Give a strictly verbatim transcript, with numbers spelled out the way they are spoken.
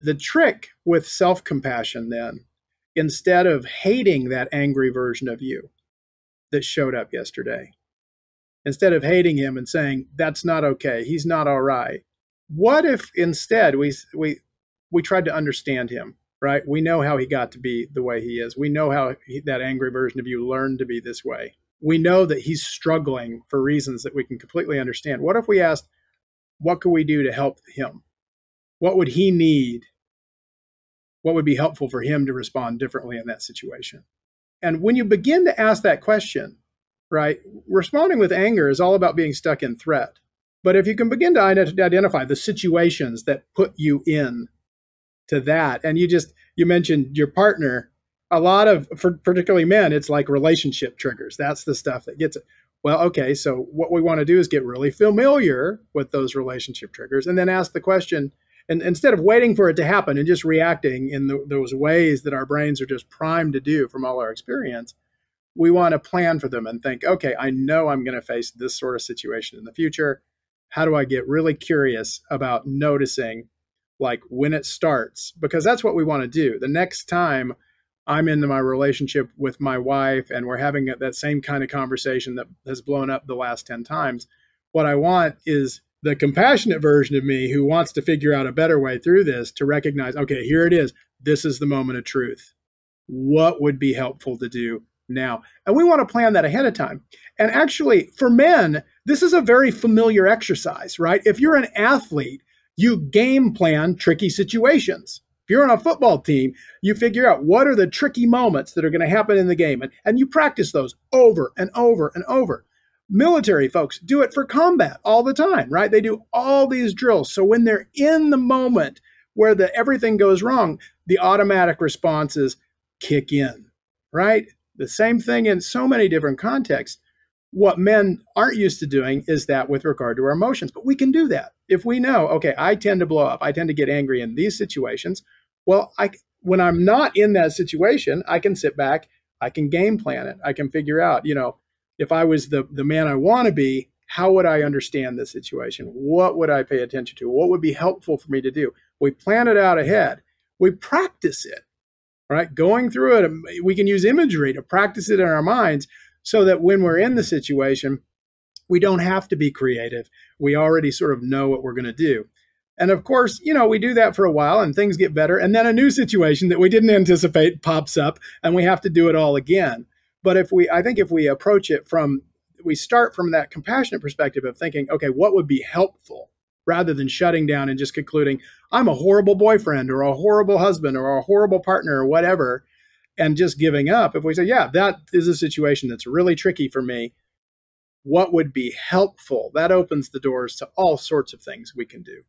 The trick with self-compassion then, instead of hating that angry version of you that showed up yesterday, instead of hating him and saying, that's not okay, he's not all right, what if instead we, we, we tried to understand him, right? We know how he got to be the way he is. We know how he, that angry version of you learned to be this way. We know that he's struggling for reasons that we can completely understand. What if we asked, what could we do to help him? What would he need? What would be helpful for him to respond differently in that situation? And when you begin to ask that question, right, responding with anger is all about being stuck in threat. But if you can begin to identify the situations that put you in to that, and you just, you mentioned your partner, a lot of, for particularly men, it's like relationship triggers. That's the stuff that gets it. Well, okay, so what we want to do is get really familiar with those relationship triggers and then ask the question, and instead of waiting for it to happen and just reacting in the, those ways that our brains are just primed to do from all our experience, we want to plan for them and think, okay, I know I'm going to face this sort of situation in the future. How do I get really curious about noticing like when it starts? Because that's what we want to do. The next time I'm in my relationship with my wife and we're having that same kind of conversation that has blown up the last ten times, what I want is the compassionate version of me who wants to figure out a better way through this to recognize, okay, here it is. This is the moment of truth. What would be helpful to do now? And we want to plan that ahead of time. And actually, for men, this is a very familiar exercise, right? If you're an athlete, you game plan tricky situations. If you're on a football team, you figure out what are the tricky moments that are going to happen in the game. And, and you practice those over and over and over. Military folks do it for combat all the time, right? They do all these drills. So when they're in the moment where the everything goes wrong, the automatic responses kick in, right? The same thing in so many different contexts. What men aren't used to doing is that with regard to our emotions, but we can do that. If we know, okay, I tend to blow up, I tend to get angry in these situations. Well, I, when I'm not in that situation, I can sit back, I can game plan it. I can figure out, you know, if I was the, the man I want to be, how would I understand this situation? What would I pay attention to? What would be helpful for me to do? We plan it out ahead. We practice it, right? Going through it, we can use imagery to practice it in our minds so that when we're in the situation, we don't have to be creative. We already sort of know what we're going to do. And of course, you know, we do that for a while and things get better. And then a new situation that we didn't anticipate pops up and we have to do it all again. But if we, I think if we approach it from, we start from that compassionate perspective of thinking, okay, what would be helpful rather than shutting down and just concluding, I'm a horrible boyfriend or a horrible husband or a horrible partner or whatever, and just giving up. If we say, yeah, that is a situation that's really tricky for me, what would be helpful? That opens the doors to all sorts of things we can do.